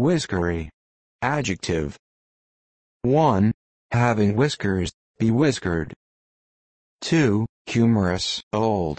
Whiskery. Adjective. 1. Having whiskers, be whiskered. 2. Humorous, old.